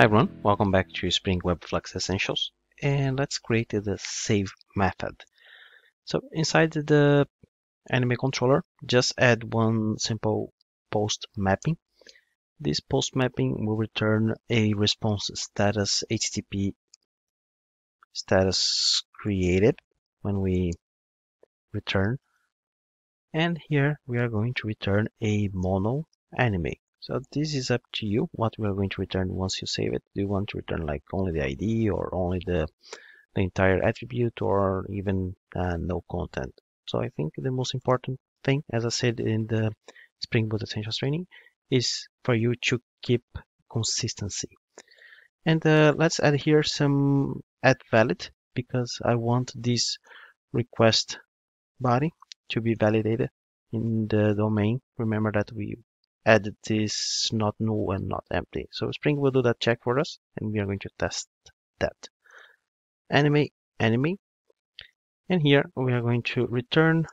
Hi everyone, welcome back to Spring WebFlux Essentials, and let's create the save method. So inside the anime controller, just add one simple post mapping. This post mapping will return a response status HTTP status created when we return, and here we are going to return a mono anime. So this is up to you what we are going to return once you save it. Do you want to return like only the ID or only the entire attribute or even no content? So I think the most important thing, as I said in the Spring Boot Essentials training, is for you to keep consistency. And let's add here some @valid because I want this request body to be validated in the domain. Remember that we add this not null and not empty. So Spring will do that check for us, and we are going to test that. Anime, and here we are going to return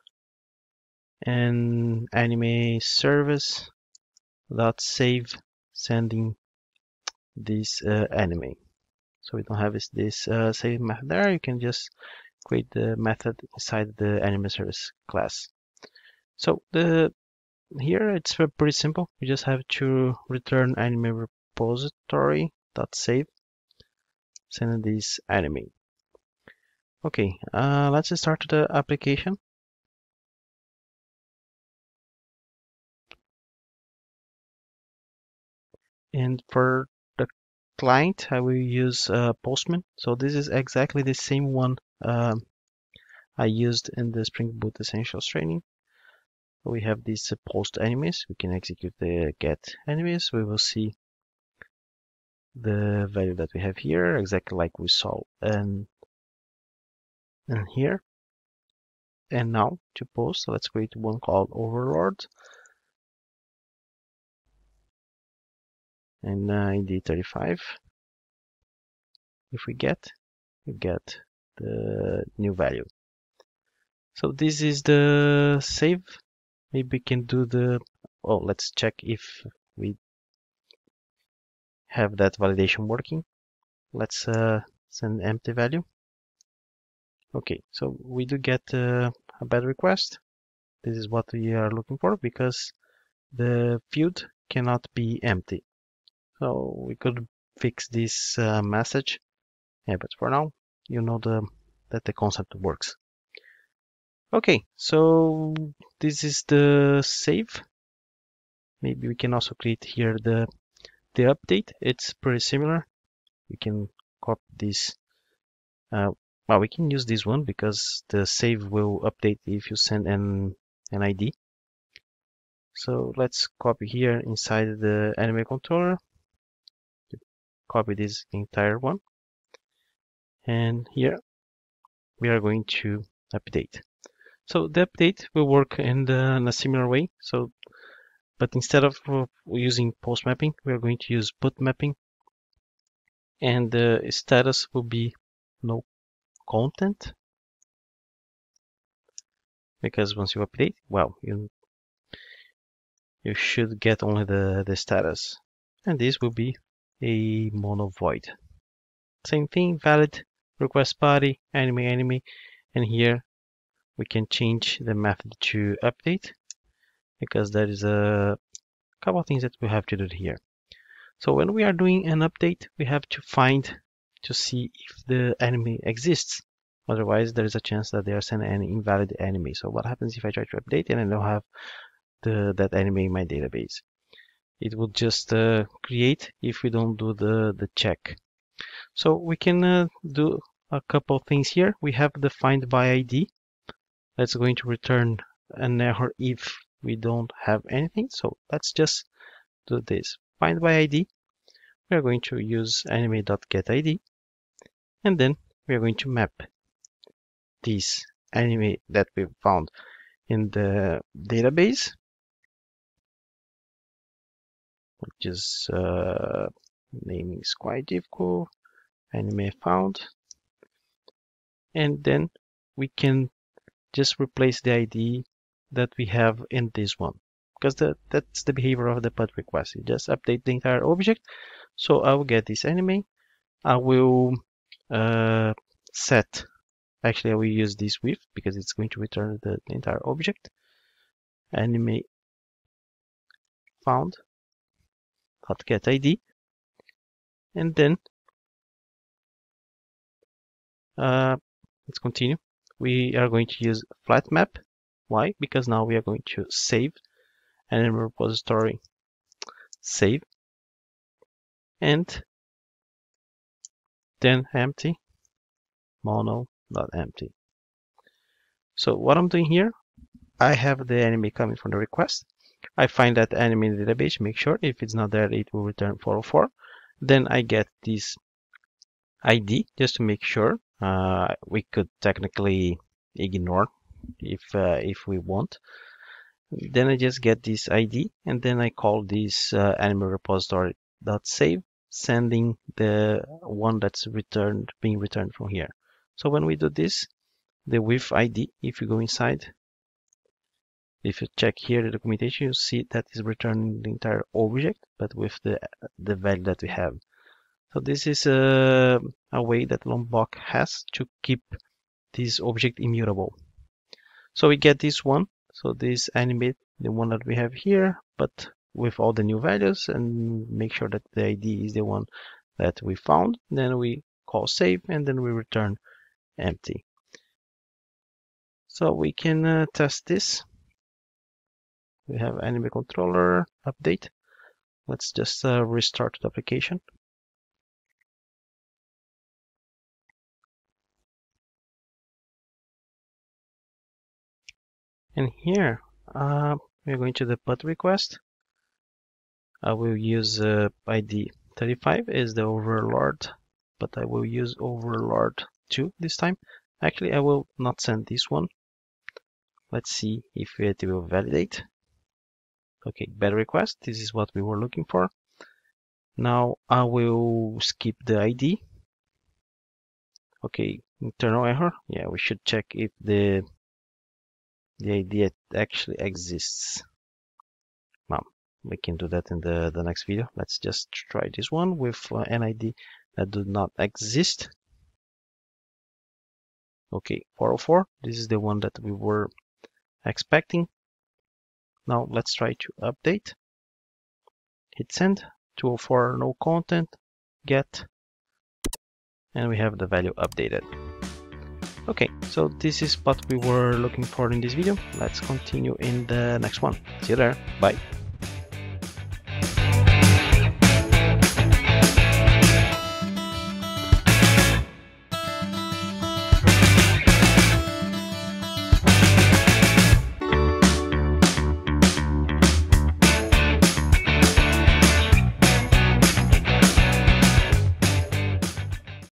an anime service dot save sending this anime. So we don't have this save method there. You can just create the method inside the anime service class. So here it's pretty simple. We just have to return anime repository dot save send this anime. Okay, let's start the application. And for the client, I will use Postman. So this is exactly the same one I used in the Spring Boot Essentials training. We have these post animes. We can execute the get animes. We will see the value that we have here, exactly like we saw and here. And now to post, so let's create one called overlord, and ID 35. If we get the new value. So this is the save. Maybe we can do the, oh, let's check if we have that validation working. Let's send empty value. Okay, so we do get a bad request. This is what we are looking for because the field cannot be empty. So we could fix this message. Yeah, but for now, you know that the concept works. Okay, so this is the save. Maybe we can also create here the update. It's pretty similar. We can copy this. Well, we can use this one because the save will update if you send an ID. So let's copy here inside the anime controller. Copy this entire one. And here we are going to update. So the update will work in a similar way. So, but instead of using post mapping, we are going to use put mapping, and the status will be no content because once you update, well, you should get only the status, and this will be a mono void. Same thing, valid request body anime, and here we can change the method to update because there is a couple of things that we have to do here. So when we are doing an update, we have to find to see if the anime exists. Otherwise, there is a chance that they are sending an invalid anime. So what happens if I try to update and I don't have that anime in my database? It will just create if we don't do the check. So we can do a couple of things here. We have the find by ID. That's going to return an error if we don't have anything. So let's just do this. Find by ID. We are going to use anime.getID. And then we are going to map this anime that we found in the database, which is naming is quite difficult. Anime found. And then we can just replace the ID that we have in this one because that's the behavior of the put request. You just update the entire object, So I will get this anime. I will set, actually I will use this with, because it's going to return the entire object. Anime found dot get ID, and then let's continue. We are going to use flatMap. Why? Because now we are going to save and repository save, and then empty mono.empty. So what I'm doing here, I have the anime coming from the request. I find that anime in the database, make sure if it's not there it will return 404. Then I get this ID just to make sure. We could technically ignore if we want. Then I just get this ID, and then I call this anime repository dot save, sending the one that's returned, being returned from here. So when we do this, the with ID, if you go inside, if you check here the documentation, you see that is returning the entire object, but with the value that we have. So this is a way that Lombok has to keep this object immutable. So we get this one, so this animate, the one that we have here, but with all the new values, and make sure that the ID is the one that we found. Then we call save, and then we return empty. So we can test this. We have anime controller update. Let's just restart the application. And here we're going to the put request. I will use ID 35 is the overlord, but I will use overlord 2 this time. Actually, I will not send this one. Let's see if it will validate. Okay, bad request. This is what we were looking for. Now I will skip the ID. Okay, internal error. Yeah, we should check if the ID actually exists. Now, we can do that in the next video. Let's just try this one with an ID that does not exist. Okay, 404. This is the one that we were expecting. Now let's try to update. Hit send. 204 no content. Get. And we have the value updated. Okay, so this is what we were looking for in this video. Let's continue in the next one. See you there. Bye.